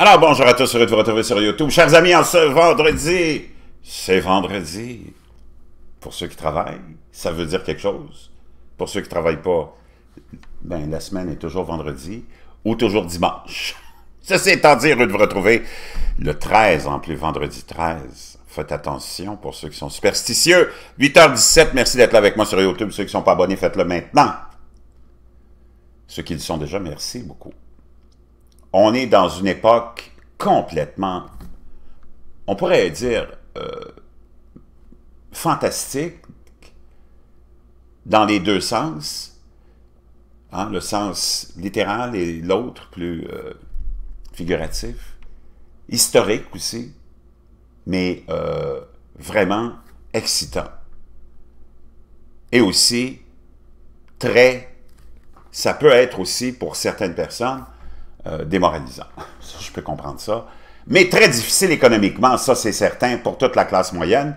Alors bonjour à tous, heureux de vous retrouver sur YouTube. Chers amis, en ce vendredi, c'est vendredi. Pour ceux qui travaillent, ça veut dire quelque chose. Pour ceux qui ne travaillent pas, ben, la semaine est toujours vendredi ou toujours dimanche. Ceci étant dit, heureux de vous retrouver le 13, en plus vendredi 13. Faites attention pour ceux qui sont superstitieux. 8h17, merci d'être là avec moi sur YouTube. Ceux qui ne sont pas abonnés, faites-le maintenant. Ceux qui le sont déjà, merci beaucoup. On est dans une époque complètement, on pourrait dire, fantastique, dans les deux sens, hein, le sens littéral et l'autre plus figuratif, historique aussi, mais vraiment excitant. Et aussi, ça peut être aussi, pour certaines personnes, démoralisant. Ça, je peux comprendre ça. Mais très difficile économiquement, ça c'est certain, pour toute la classe moyenne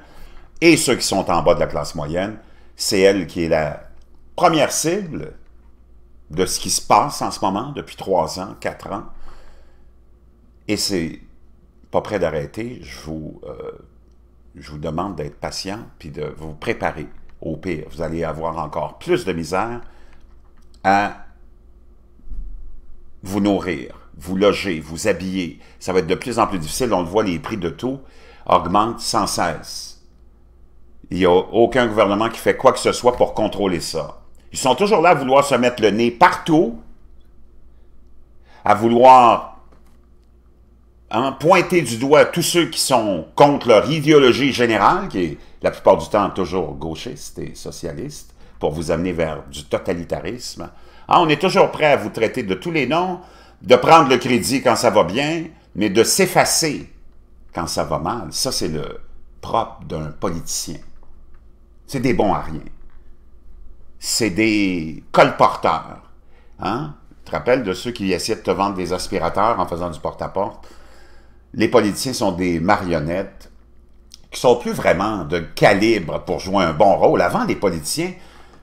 et ceux qui sont en bas de la classe moyenne. C'est elle qui est la première cible de ce qui se passe en ce moment, depuis 3 ans, 4 ans. Et c'est pas près d'arrêter. Je vous demande d'être patient puis de vous préparer au pire. Vous allez avoir encore plus de misère à vous nourrir, vous loger, vous habiller. Ça va être de plus en plus difficile. On le voit, les prix de tout augmentent sans cesse. Il n'y a aucun gouvernement qui fait quoi que ce soit pour contrôler ça. Ils sont toujours là à vouloir se mettre le nez partout, à vouloir pointer du doigt tous ceux qui sont contre leur idéologie générale, qui est la plupart du temps toujours gauchiste et socialiste, pour vous amener vers du totalitarisme. Ah, on est toujours prêt à vous traiter de tous les noms, de prendre le crédit quand ça va bien, mais de s'effacer quand ça va mal. Ça, c'est le propre d'un politicien. C'est des bons à rien. C'est des colporteurs. Hein? Tu te rappelles de ceux qui essaient de te vendre des aspirateurs en faisant du porte-à-porte? Les politiciens sont des marionnettes qui ne sont plus vraiment de calibre pour jouer un bon rôle. Avant, les politiciens,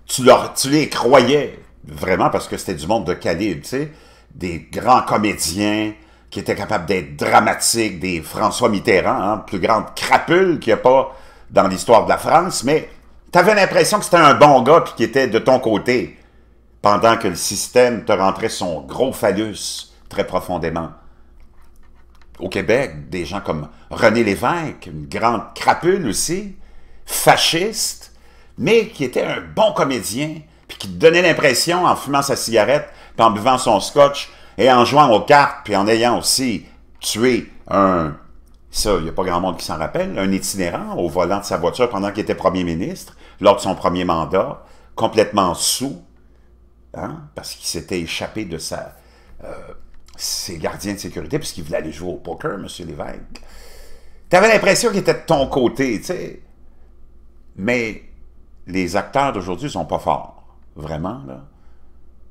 tu les croyais. Vraiment, parce que c'était du monde de calibre, tu sais. Des grands comédiens qui étaient capables d'être dramatiques, des François Mitterrand, hein, plus grande crapule qu'il n'y a pas dans l'histoire de la France, mais tu avais l'impression que c'était un bon gars puis qu'il était de ton côté, pendant que le système te rentrait son gros phallus très profondément. Au Québec, des gens comme René Lévesque, une grande crapule aussi, fasciste, mais qui était un bon comédien, puis qui te donnait l'impression, en fumant sa cigarette, puis en buvant son scotch, et en jouant aux cartes, puis en ayant aussi tué un... Ça, il n'y a pas grand monde qui s'en rappelle, un itinérant au volant de sa voiture pendant qu'il était premier ministre, lors de son premier mandat, complètement sous, hein, parce qu'il s'était échappé de ses gardiens de sécurité, puisqu'il voulait aller jouer au poker, M. Lévesque. Tu avais l'impression qu'il était de ton côté, tu sais. Mais les acteurs d'aujourd'hui ne sont pas forts. Vraiment, là.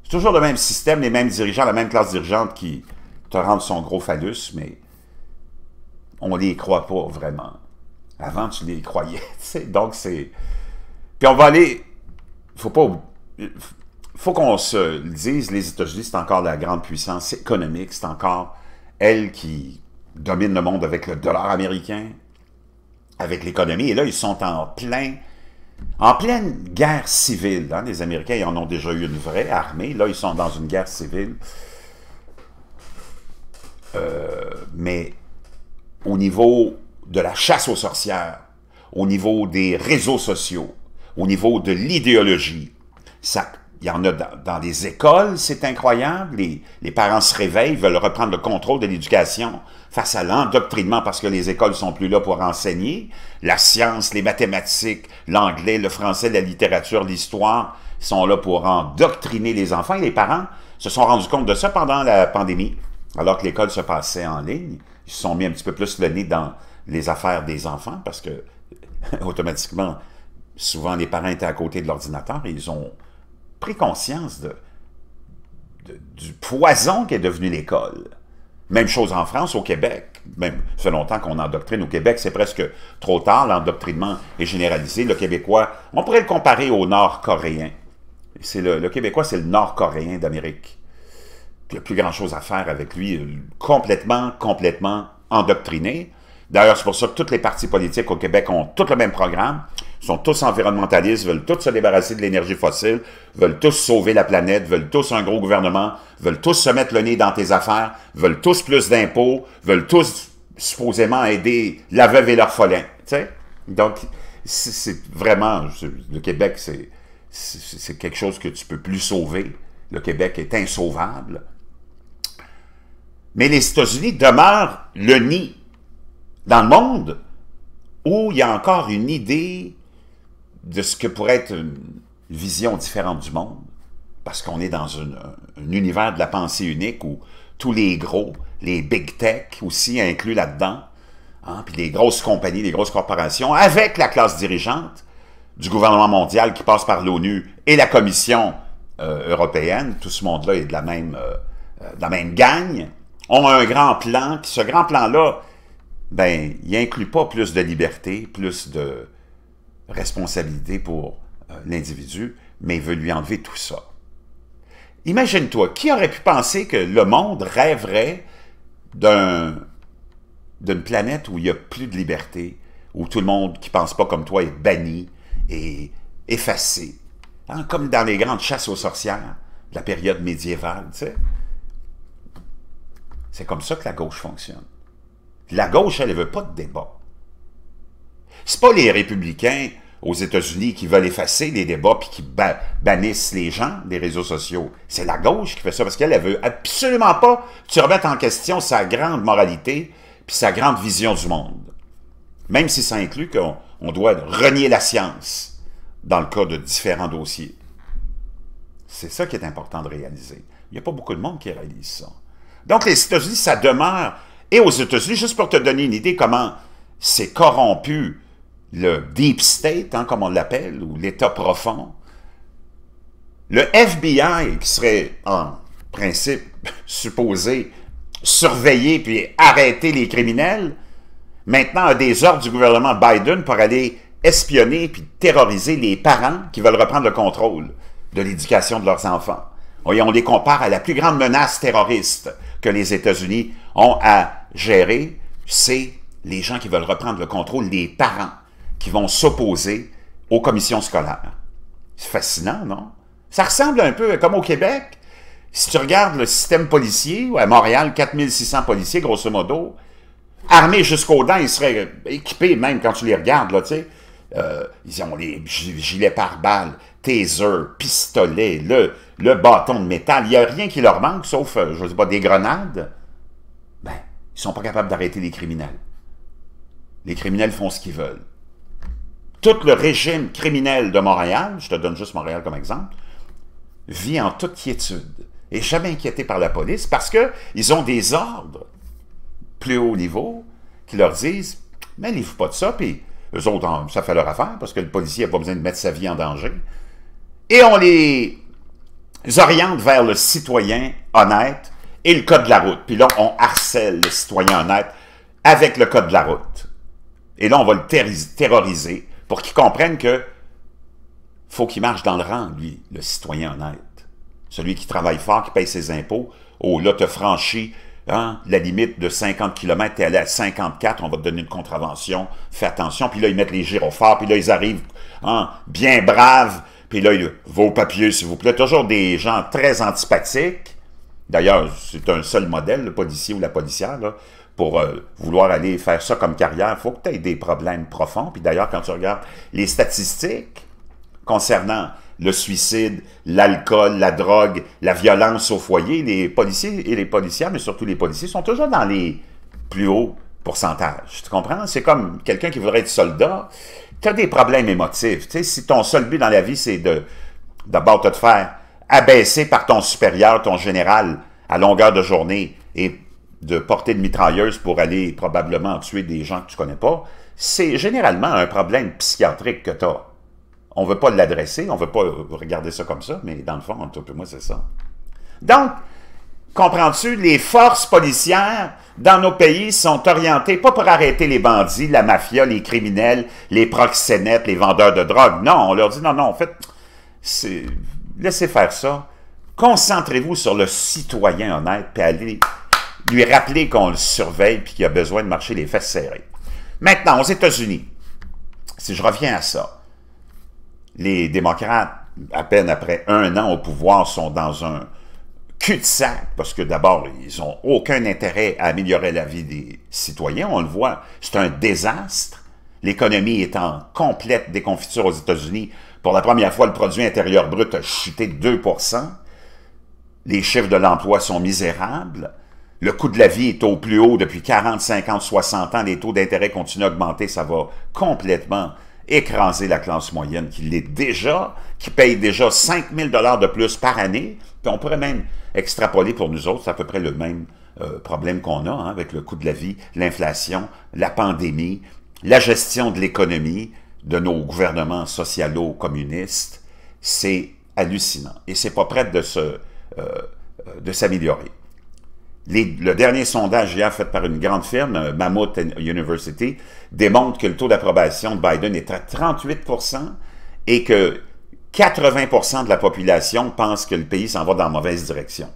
C'est toujours le même système, les mêmes dirigeants, la même classe dirigeante qui te rendent son gros phallus, mais on les croit pas vraiment. Avant, tu les croyais, tu sais. Donc, c'est... Puis on va aller... Faut pas... Faut qu'on se le dise, les États-Unis, c'est encore la grande puissance économique, c'est encore elle qui domine le monde avec le dollar américain, avec l'économie. Et là, ils sont en pleine guerre civile, hein, les Américains, ils en ont déjà eu une vraie armée. Là, ils sont dans une guerre civile. Mais au niveau de la chasse aux sorcières, au niveau des réseaux sociaux, au niveau de l'idéologie, il y en a dans les écoles, c'est incroyable. Les parents se réveillent, veulent reprendre le contrôle de l'éducation face à l'endoctrinement, parce que les écoles ne sont plus là pour enseigner. La science, les mathématiques, l'anglais, le français, la littérature, l'histoire sont là pour endoctriner les enfants. Et les parents se sont rendus compte de ça pendant la pandémie, alors que l'école se passait en ligne. Ils se sont mis un petit peu plus le nez dans les affaires des enfants, parce que automatiquement, souvent les parents étaient à côté de l'ordinateur et ils ont pris conscience du poison qu'est devenu l'école. Même chose en France, au Québec. Même, ça fait longtemps qu'on endoctrine au Québec, c'est presque trop tard, l'endoctrinement est généralisé. Le Québécois, on pourrait le comparer au Nord-Coréen. Le Québécois, c'est le Nord-Coréen d'Amérique. il n'y a plus grand-chose à faire avec lui, complètement endoctriné. D'ailleurs, c'est pour ça que tous les partis politiques au Québec ont tous le même programme, sont tous environnementalistes, veulent tous se débarrasser de l'énergie fossile, veulent tous sauver la planète, veulent tous un gros gouvernement, veulent tous se mettre le nez dans tes affaires, veulent tous plus d'impôts, veulent tous supposément aider la veuve et l'orphelin. Donc, c'est vraiment, le Québec, c'est quelque chose que tu peux plus sauver. Le Québec est insauvable. Mais les États-Unis demeurent le nid dans le monde où il y a encore une idée de ce que pourrait être une vision différente du monde, parce qu'on est dans un univers de la pensée unique où tous les gros, les big tech aussi inclus là-dedans, hein, puis les grosses compagnies, les grosses corporations, avec la classe dirigeante du gouvernement mondial qui passe par l'ONU et la Commission européenne, tout ce monde-là est de la même gang, ont un grand plan, puis ce grand plan-là, ben, il n'inclut pas plus de liberté, plus de responsabilité pour l'individu, mais il veut lui enlever tout ça. Imagine-toi, qui aurait pu penser que le monde rêverait d'une planète où il n'y a plus de liberté, où tout le monde qui ne pense pas comme toi est banni et effacé, hein, comme dans les grandes chasses aux sorcières de la période médiévale, tu sais. C'est comme ça que la gauche fonctionne. La gauche, elle ne veut pas de débat. C'est pas les républicains aux États-Unis qui veulent effacer les débats et qui bannissent les gens des réseaux sociaux. C'est la gauche qui fait ça parce qu'elle ne veut absolument pas que tu remettes en question sa grande moralité puis sa grande vision du monde. Même si ça inclut qu'on doit renier la science dans le cas de différents dossiers. C'est ça qui est important de réaliser. Il n'y a pas beaucoup de monde qui réalise ça. Donc les États-Unis, ça demeure... Et aux États-Unis, juste pour te donner une idée comment c'est corrompu le Deep State, hein, comme on l'appelle, ou l'État profond, le FBI, qui serait en principe supposé surveiller puis arrêter les criminels, maintenant a des ordres du gouvernement Biden pour aller espionner puis terroriser les parents qui veulent reprendre le contrôle de l'éducation de leurs enfants. Et on les compare à la plus grande menace terroriste que les États-Unis ont à gérer, c'est les gens qui veulent reprendre le contrôle, les parents qui vont s'opposer aux commissions scolaires. C'est fascinant, non? Ça ressemble un peu comme au Québec. Si tu regardes le système policier, à Montréal, 4600 policiers, grosso modo, armés jusqu'aux dents, ils seraient équipés même quand tu les regardes, là, tu sais. Ils ont les gilets pare-balles, taser, pistolets, le bâton de métal. Il n'y a rien qui leur manque, sauf, je ne sais pas, des grenades. Ben, ils ne sont pas capables d'arrêter les criminels. Les criminels font ce qu'ils veulent. Tout le régime criminel de Montréal, je te donne juste Montréal comme exemple, vit en toute quiétude et jamais inquiété par la police parce qu'ils ont des ordres plus haut niveau qui leur disent « Mêlez-vous pas de ça » puis eux autres, ça fait leur affaire, parce que le policier n'a pas besoin de mettre sa vie en danger. Et on les oriente vers le citoyen honnête et le code de la route. Puis là, on harcèle le citoyen honnête avec le code de la route. Et là, on va le terroriser pour qu'il comprenne que faut qu'il marche dans le rang, lui, le citoyen honnête. Celui qui travaille fort, qui paye ses impôts. Oh, là, t'as franchi... Hein, la limite de 50 km, t'es allé à 54, on va te donner une contravention, fais attention, puis là, ils mettent les gyrophares, puis là, ils arrivent hein, bien braves, puis là, vos papiers, s'il vous plaît, toujours des gens très antipathiques. D'ailleurs, c'est un seul modèle, le policier ou la policière, là, pour vouloir aller faire ça comme carrière, il faut que tu aies des problèmes profonds, puis d'ailleurs, quand tu regardes les statistiques concernant... le suicide, l'alcool, la drogue, la violence au foyer, les policiers et les policières, mais surtout les policiers, sont toujours dans les plus hauts pourcentages. Tu comprends? C'est comme quelqu'un qui voudrait être soldat. Tu as des problèmes émotifs. Tu sais, si ton seul but dans la vie, c'est de d'abord te faire abaisser par ton supérieur, ton général, à longueur de journée, et de porter une mitrailleuse pour aller probablement tuer des gens que tu connais pas, c'est généralement un problème psychiatrique que tu as. On ne veut pas l'adresser, on ne veut pas regarder ça comme ça, mais dans le fond, en tout cas, moi, c'est ça. Donc, comprends-tu, les forces policières dans nos pays sont orientées, pas pour arrêter les bandits, la mafia, les criminels, les proxénètes, les vendeurs de drogue. Non, on leur dit, non, non, en fait, laissez faire ça. Concentrez-vous sur le citoyen honnête, puis allez lui rappeler qu'on le surveille puis qu'il a besoin de marcher les fesses serrées. Maintenant, aux États-Unis, si je reviens à ça, les démocrates, à peine après un an au pouvoir, sont dans un cul-de-sac, parce que d'abord, ils n'ont aucun intérêt à améliorer la vie des citoyens, on le voit, c'est un désastre. L'économie est en complète déconfiture aux États-Unis. Pour la première fois, le produit intérieur brut a chuté de 2%. Les chiffres de l'emploi sont misérables. Le coût de la vie est au plus haut depuis 40, 50, 60 ans. Les taux d'intérêt continuent à augmenter. Ça va complètement écraser la classe moyenne qui l'est déjà, qui paye déjà 5 000 $ de plus par année. Puis on pourrait même extrapoler pour nous autres. C'est à peu près le même problème qu'on a hein, avec le coût de la vie, l'inflation, la pandémie, la gestion de l'économie de nos gouvernements socialo-communistes. C'est hallucinant. Et c'est pas prêt de se... de s'améliorer. Le dernier sondage hier fait par une grande firme, Mammoth University, démontre que le taux d'approbation de Biden est à 38% et que 80% de la population pense que le pays s'en va dans la mauvaise direction.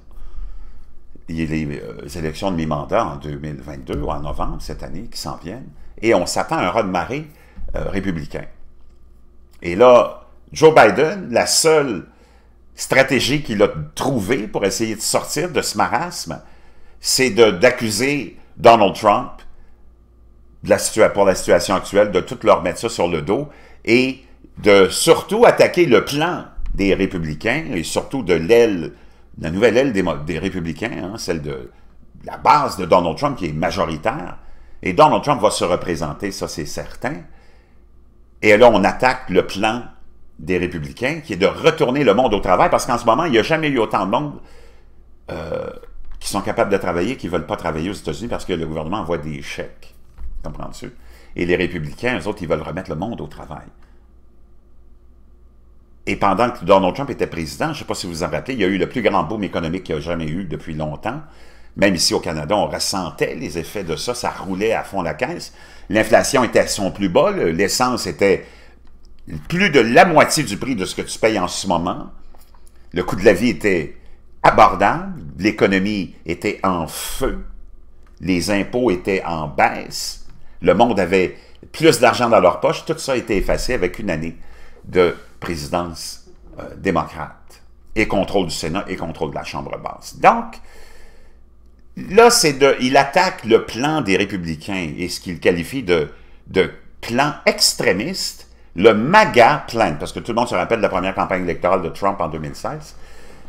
Il y a les élections de mi-mandat en 2022 ou en novembre cette année qui s'en viennent et on s'attend à un raz-de-marée républicain. Et là, Joe Biden, la seule stratégie qu'il a trouvée pour essayer de sortir de ce marasme, c'est d'accuser Donald Trump pour la situation actuelle, de tout leur mettre ça sur le dos et de surtout attaquer le plan des Républicains et surtout de l'aile, la nouvelle aile des Républicains, hein, celle de la base de Donald Trump qui est majoritaire. Et Donald Trump va se représenter, ça c'est certain. Et là, on attaque le plan des Républicains, qui est de retourner le monde au travail, parce qu'en ce moment, il n'y a jamais eu autant de monde qui sont capables de travailler, qui ne veulent pas travailler aux États-Unis parce que le gouvernement envoie des chèques. Comprends-tu? Et les Républicains, eux autres, ils veulent remettre le monde au travail. Et pendant que Donald Trump était président, je ne sais pas si vous vous en rappelez, il y a eu le plus grand boom économique qu'il n'y a jamais eu depuis longtemps. Même ici au Canada, on ressentait les effets de ça, ça roulait à fond la caisse. L'inflation était à son plus bas, l'essence était... plus de la moitié du prix de ce que tu payes en ce moment. Le coût de la vie était abordable. L'économie était en feu. Les impôts étaient en baisse. Le monde avait plus d'argent dans leur poche. Tout ça a été effacé avec une année de présidence démocrate et contrôle du Sénat et contrôle de la Chambre basse. Donc, là, il attaque le plan des Républicains et ce qu'il qualifie de plan extrémiste. Le MAGA plan, parce que tout le monde se rappelle de la première campagne électorale de Trump en 2016.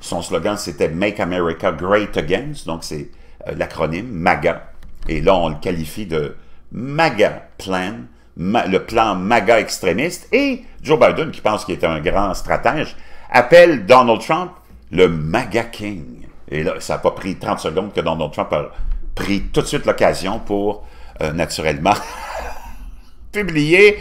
Son slogan, c'était « Make America Great Again », donc c'est l'acronyme MAGA. Et là, on le qualifie de MAGA plan, le plan MAGA extrémiste. Et Joe Biden, qui pense qu'il est un grand stratège, appelle Donald Trump le MAGA King. Et là, ça n'a pas pris 30 secondes que Donald Trump a pris tout de suite l'occasion pour, naturellement, publier...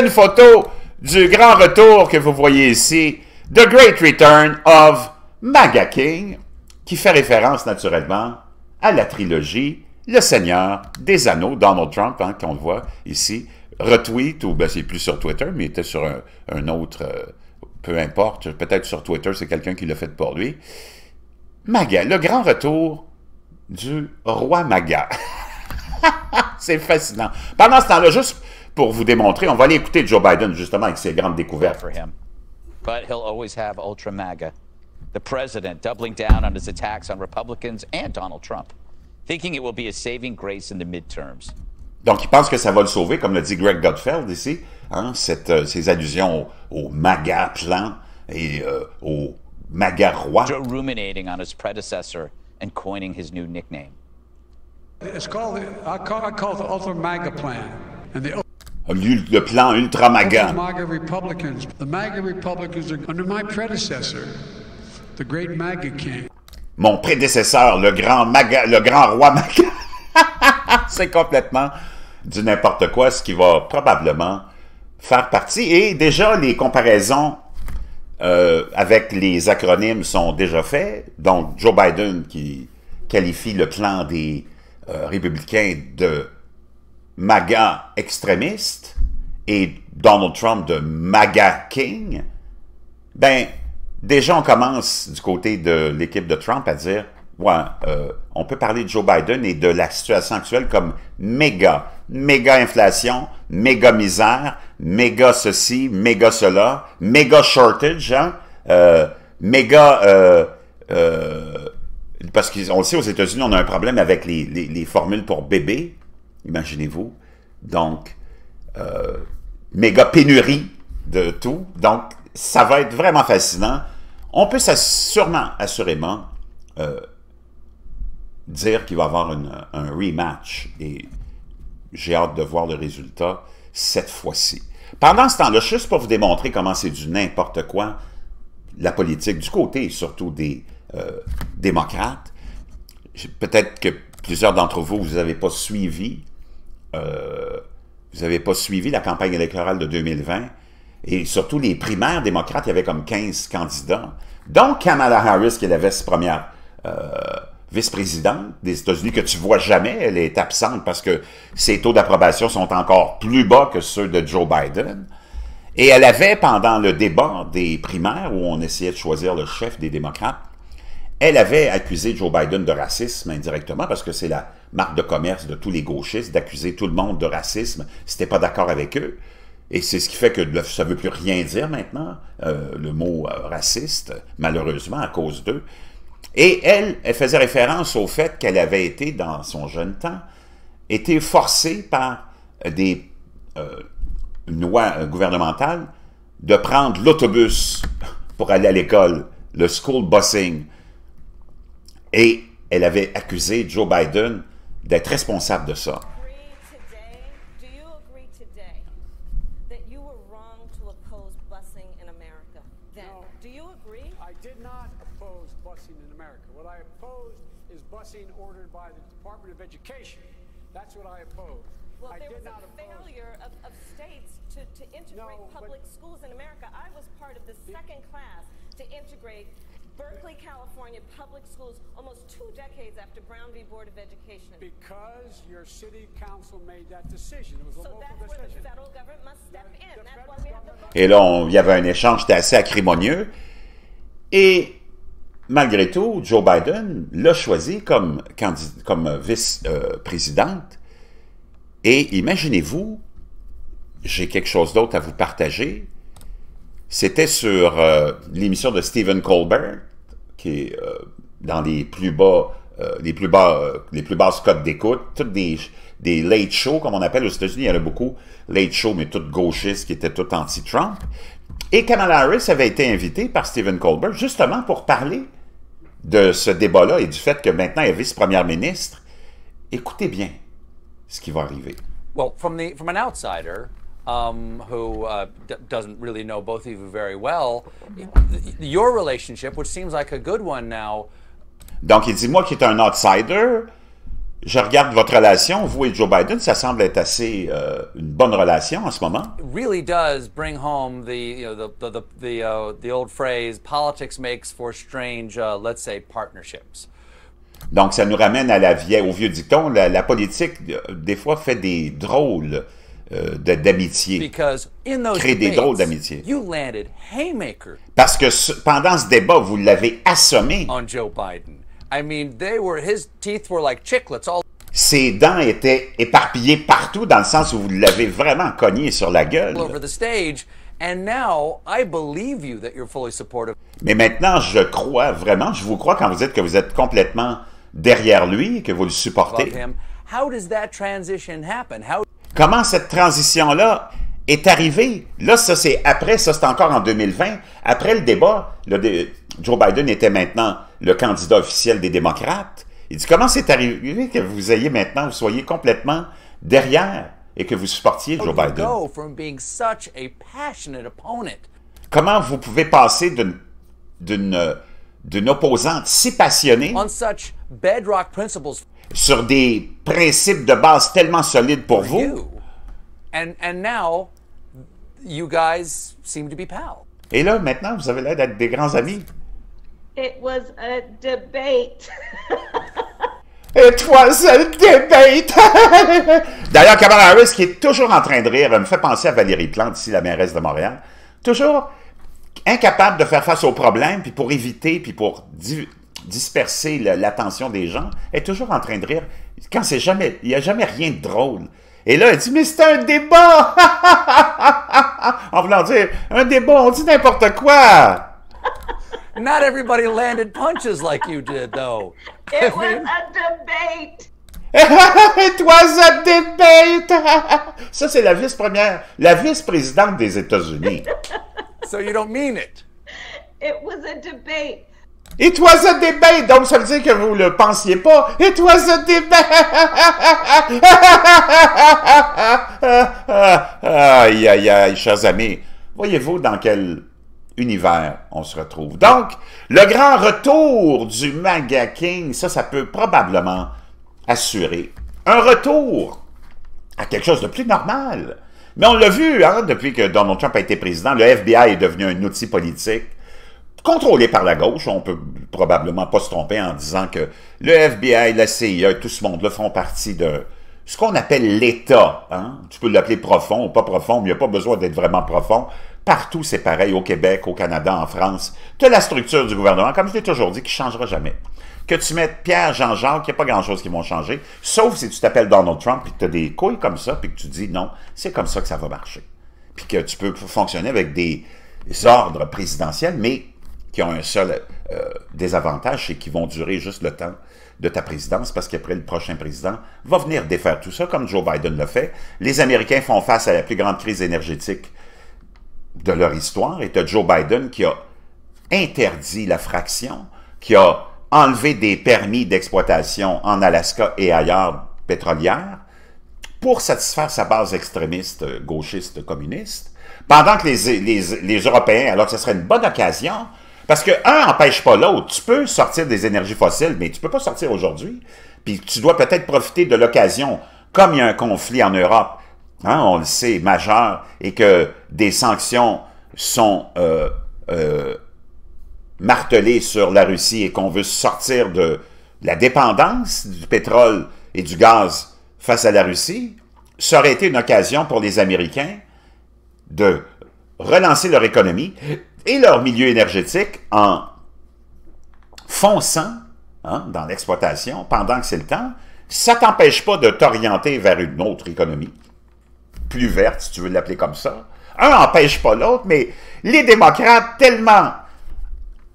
une photo du grand retour que vous voyez ici, « The Great Return of MAGA King », qui fait référence naturellement à la trilogie « Le Seigneur des Anneaux », Donald Trump, hein, qu'on voit ici, retweet, ou ben, c'est plus sur Twitter, mais il était sur un autre, peu importe, peut-être sur Twitter, c'est quelqu'un qui l'a fait pour lui. MAGA, le grand retour du roi MAGA. C'est fascinant. Pendant ce temps-là, juste... pour vous démontrer, on va aller écouter Joe Biden justement avec ses grandes découvertes. But he'll always have ultra MAGA. The president doubling down on his attacks on Republicans and Donald Trump, thinking it will be a saving grace in the midterms. Donc il pense que ça va le sauver, comme le dit Greg Gutfeld ici, hein, ces allusions au MAGA plan et au MAGA roi. Joe ruminating on his predecessor and coining his new nickname. It's called I call the ultra MAGA plan and the le plan ultra MAGA. Mon prédécesseur, le grand MAGA, le grand roi MAGA. C'est complètement du n'importe quoi, ce qui va probablement faire partie. Et déjà, les comparaisons avec les acronymes sont déjà faites. Donc, Joe Biden qui qualifie le plan des républicains de MAGA extrémiste et Donald Trump de MAGA King, ben, Déjà, on commence du côté de l'équipe de Trump à dire, ouais, on peut parler de Joe Biden et de la situation actuelle comme méga inflation, méga misère, méga ceci, méga cela, méga shortage, hein, parce qu'on le sait, aux États-Unis, on a un problème avec les formules pour bébé, imaginez-vous, donc, méga pénurie de tout, donc, ça va être vraiment fascinant. On peut assurément dire qu'il va y avoir un rematch et j'ai hâte de voir le résultat cette fois-ci. Pendant ce temps-là, juste pour vous démontrer comment c'est du n'importe quoi, la politique du côté, surtout des démocrates, peut-être que plusieurs d'entre vous, vous n'avez pas suivi la campagne électorale de 2020, et surtout les primaires démocrates, il y avait comme 15 candidats. Donc Kamala Harris, qui est la vice-présidente des États-Unis, que tu vois jamais, elle est absente parce que ses taux d'approbation sont encore plus bas que ceux de Joe Biden. Et elle avait, pendant le débat des primaires, où on essayait de choisir le chef des démocrates, elle avait accusé Joe Biden de racisme indirectement, parce que c'est la marque de commerce de tous les gauchistes, d'accuser tout le monde de racisme si t'es pas d'accord avec eux. Et c'est ce qui fait que ça ne veut plus rien dire maintenant, le mot raciste, malheureusement, à cause d'eux. Et elle faisait référence au fait qu'elle avait été, dans son jeune temps, été forcée par une loi gouvernementale de prendre l'autobus pour aller à l'école, le school busing. Et elle avait accusé Joe Biden d'être responsable de ça. Berkeley, California public schools almost 2 decades after Brown v. Board of Education. Because your city council made that decision. It was a local decision. So that's where the federal government must step in. That's why we have the vote. Et là, il y avait un échange, c'était assez acrimonieux. Et malgré tout, Joe Biden l'a choisi comme vice-présidente. Et imaginez-vous, j'ai quelque chose d'autre à vous partager. C'était sur l'émission de Stephen Colbert, qui est dans les plus basses cotes d'écoute, toutes des late shows, comme on appelle aux États-Unis, il y en a beaucoup, late shows, mais toutes gauchistes, qui étaient toutes anti-Trump. Et Kamala Harris avait été invitée par Stephen Colbert, justement pour parler de ce débat-là et du fait que maintenant elle est vice-première ministre. Écoutez bien ce qui va arriver. Well, from an outsider... who doesn't really know both of you very well, your relationship, which seems like a good one now. Donc, il dit, moi qui est un outsider, je regarde votre relation, vous et Joe Biden, ça semble être assez une bonne relation en ce moment. It really does bring home the old phrase, politics makes for strange, let's say, partnerships. Donc, ça nous ramène à au vieux dicton, la politique, des fois, fait des drôles. D'amitié, créer des drôles d'amitié. Parce que pendant ce débat, vous l'avez assommé. Ses dents étaient éparpillées partout, dans le sens où vous l'avez vraiment cogné sur la gueule. Mais maintenant, je crois vraiment, je vous crois quand vous dites que vous êtes complètement derrière lui et que vous le supportez. Comment cette transition-là est arrivée? Là, ça, c'est après, ça, c'est encore en 2020. Après le débat, Joe Biden était maintenant le candidat officiel des démocrates. Il dit, comment c'est arrivé que vous soyez complètement derrière et que vous supportiez Joe Biden? Comment vous pouvez passer d'une opposante si passionnée sur des principes de base tellement solides pour vous. Et là, maintenant, vous avez l'air d'être des grands amis. It was a debate. D'ailleurs, Kamala Harris, qui est toujours en train de rire, me fait penser à Valérie Plante, ici, la mairesse de Montréal. Toujours incapable de faire face aux problèmes, puis pour éviter, puis pour disperser l'attention des gens, elle est toujours en train de rire, quand c'est jamais, il n'y a jamais rien de drôle. Et là, elle dit, mais c'est un débat! En voulant dire, un débat, on dit n'importe quoi! Not everybody landed punches like you did, though. It was a debate! It was a debate! Ça, c'est la vice-première, la vice-présidente des États-Unis. So you don't mean it? It was a debate. It was a debate! Donc, ça veut dire que vous ne le pensiez pas. It was a debate! Aïe, aïe, aïe, chers amis. Voyez-vous dans quel univers on se retrouve. Donc, le grand retour du Maga King, ça peut probablement assurer un retour à quelque chose de plus normal. Mais on l'a vu, hein, depuis que Donald Trump a été président, le FBI est devenu un outil politique contrôlé par la gauche. On peut probablement pas se tromper en disant que le FBI, la CIA, tout ce monde-là font partie de ce qu'on appelle l'État. Hein? Tu peux l'appeler profond ou pas profond, mais il n'y a pas besoin d'être vraiment profond. Partout, c'est pareil, au Québec, au Canada, en France. Tu as la structure du gouvernement, comme je l'ai toujours dit, qui ne changera jamais. Que tu mettes Pierre, Jean-Jacques, il n'y a pas grand-chose qui vont changer, sauf si tu t'appelles Donald Trump, puis que tu as des couilles comme ça, puis que tu dis non, c'est comme ça que ça va marcher. Puis que tu peux fonctionner avec des ordres présidentiels, mais qui ont un seul désavantage, c'est qu'ils vont durer juste le temps de ta présidence, parce qu'après, le prochain président va venir défaire tout ça, comme Joe Biden le fait. Les Américains font face à la plus grande crise énergétique de leur histoire, et tu as Joe Biden qui a interdit la fraction, qui a enlevé des permis d'exploitation en Alaska et ailleurs pétrolières pour satisfaire sa base extrémiste, gauchiste, communiste, pendant que les Européens, alors que ce serait une bonne occasion, parce que un n'empêche pas l'autre, tu peux sortir des énergies fossiles, mais tu ne peux pas sortir aujourd'hui, puis tu dois peut-être profiter de l'occasion, comme il y a un conflit en Europe, hein, on le sait, majeur, et que des sanctions sont martelées sur la Russie et qu'on veut sortir de la dépendance du pétrole et du gaz face à la Russie, ça aurait été une occasion pour les Américains de relancer leur économie et leur milieu énergétique en fonçant, hein, dans l'exploitation pendant que c'est le temps. Ça ne t'empêche pas de t'orienter vers une autre économie plus verte, si tu veux l'appeler comme ça. Un n'empêche pas l'autre, mais les démocrates, tellement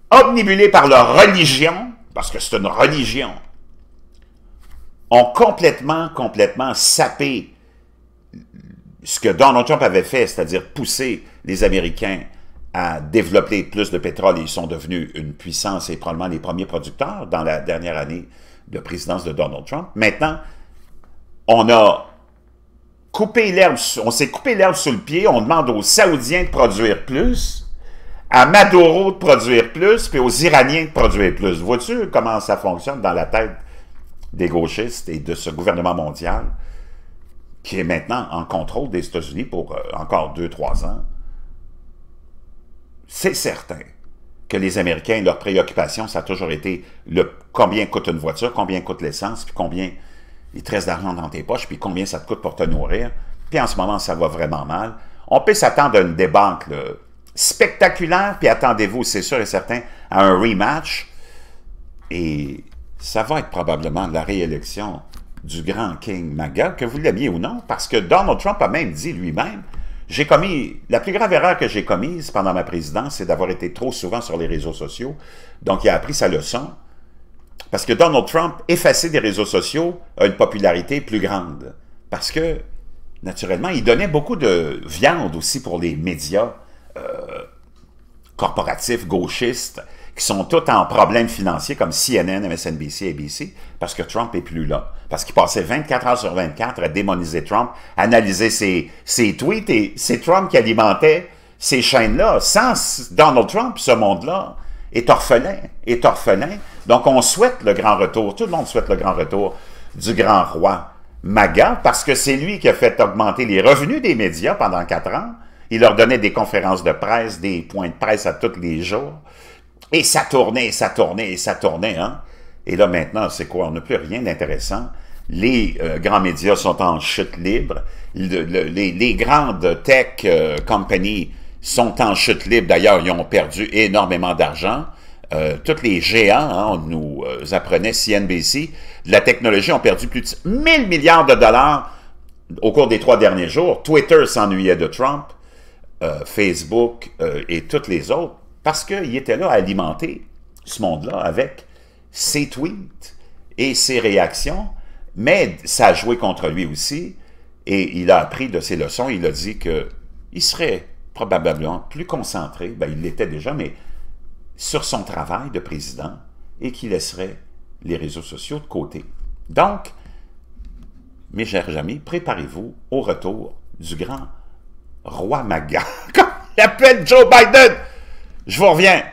obnubilés par leur religion, parce que c'est une religion, ont complètement sapé ce que Donald Trump avait fait, c'est-à-dire pousser les Américains à développer plus de pétrole. Ils sont devenus une puissance et probablement les premiers producteurs dans la dernière année de présidence de Donald Trump. Maintenant, on a couper l'herbe, on s'est coupé l'herbe sous le pied, on demande aux Saoudiens de produire plus, à Maduro de produire plus, puis aux Iraniens de produire plus. Vois-tu comment ça fonctionne dans la tête des gauchistes et de ce gouvernement mondial qui est maintenant en contrôle des États-Unis pour encore 2-3 ans? C'est certain que les Américains, leur préoccupation, ça a toujours été le combien coûte une voiture, combien coûte l'essence, puis combien il te reste d'argent dans tes poches, puis combien ça te coûte pour te nourrir. Puis en ce moment, ça va vraiment mal. On peut s'attendre à une débâcle spectaculaire, puis attendez-vous, c'est sûr et certain, à un rematch. Et ça va être probablement la réélection du grand King Maga, que vous l'aimiez ou non, parce que Donald Trump a même dit lui-même, j'ai commis, la plus grave erreur que j'ai commise pendant ma présidence, c'est d'avoir été trop souvent sur les réseaux sociaux. Donc, il a appris sa leçon. Parce que Donald Trump, effacé des réseaux sociaux, a une popularité plus grande. Parce que, naturellement, il donnait beaucoup de viande aussi pour les médias corporatifs, gauchistes, qui sont tous en problème financier, comme CNN, MSNBC, ABC, parce que Trump n'est plus là. Parce qu'il passait 24 heures sur 24 à démoniser Trump, à analyser ses tweets, et c'est Trump qui alimentait ces chaînes-là. Sans Donald Trump, ce monde-là est orphelin, est orphelin. Donc, on souhaite le grand retour, tout le monde souhaite le grand retour du grand roi Maga, parce que c'est lui qui a fait augmenter les revenus des médias pendant 4 ans. Il leur donnait des conférences de presse, des points de presse à tous les jours. Et ça tournait, et ça tournait, et ça tournait. Hein? Et là, maintenant, c'est quoi? On n'a plus rien d'intéressant. Les grands médias sont en chute libre. Les grandes tech companies sont en chute libre. D'ailleurs, ils ont perdu énormément d'argent. Tous les géants, hein, on nous apprenait CNBC, de la technologie ont perdu plus de 1000 milliards de dollars au cours des 3 derniers jours. Twitter s'ennuyait de Trump, Facebook et toutes les autres, parce qu'ils étaient là à alimenter ce monde-là avec ses tweets et ses réactions, mais ça a joué contre lui aussi, et il a appris de ses leçons. Il a dit qu'il serait probablement plus concentré, ben il l'était déjà, mais sur son travail de président, et qu'il laisserait les réseaux sociaux de côté. Donc, mes chers amis, préparez-vous au retour du grand roi MAGA, comme l'appelle Joe Biden. Je vous reviens.